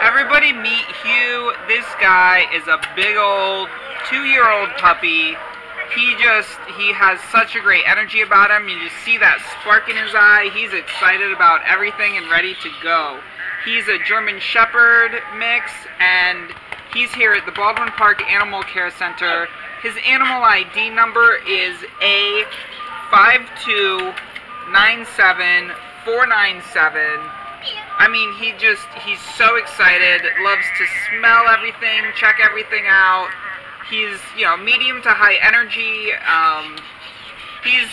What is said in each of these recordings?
Everybody meet Hugh. This guy is a big old two-year-old puppy. He has such a great energy about him. You just see that spark in his eye. He's excited about everything and ready to go. He's a German Shepherd mix, and he's here at the Baldwin Park Animal Care Center. His animal ID number is A5297497. I mean, he's so excited, loves to smell everything, check everything out. He's, you know, medium to high energy. He's,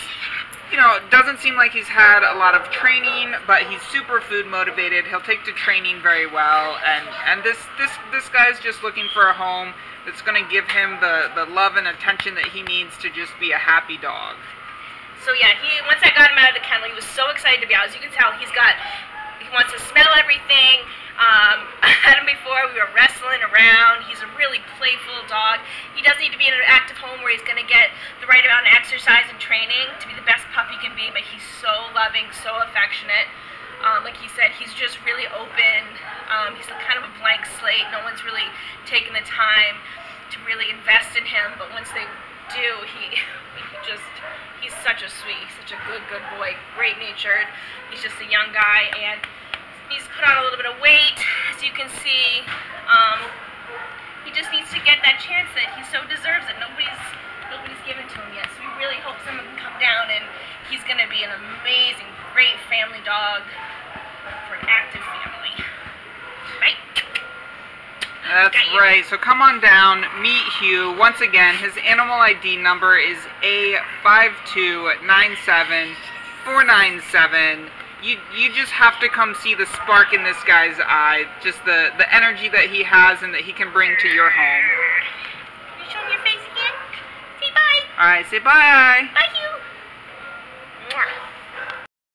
you know, doesn't seem like he's had a lot of training, but he's super food motivated. He'll take to training very well, and this guy's just looking for a home that's going to give him the love and attention that he needs to just be a happy dog. So yeah, once I got him out of the kennel, he was so excited to be out. As you can tell, he wants to smell everything. I had him before, we were wrestling around. He's a really playful dog. He does need to be in an active home where he's going to get the right amount of exercise and training to be the best puppy can be, but he's so loving, so affectionate. Like he said, he's just really open. He's kind of a blank slate. No one's really taken the time to really invest in him, but once they do, he's such a sweet, he's such a good boy, great natured. He's just a young guy, and he's put on a little bit of weight, as you can see. He just needs to get that chance that he so deserves it. Nobody's given to him yet, so we really hope someone can come down, and he's going to be an amazing, great family dog for an active family. Right? That's right. So come on down, meet Hugh. Once again, his animal ID number is A5297497. You just have to come see the spark in this guy's eye, just the energy that he has and that he can bring to your home. You showing your face again? Say bye. All right, say bye. Bye.